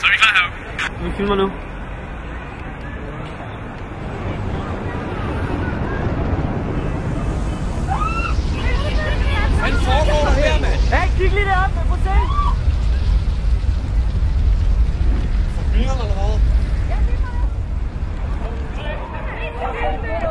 Så er vi klar heroppe. Vi filmer nu. Hvad foregår der her, mand? Hey, kig lige deroppe, man får se. Forvirret eller hvad? Jeg filmer det.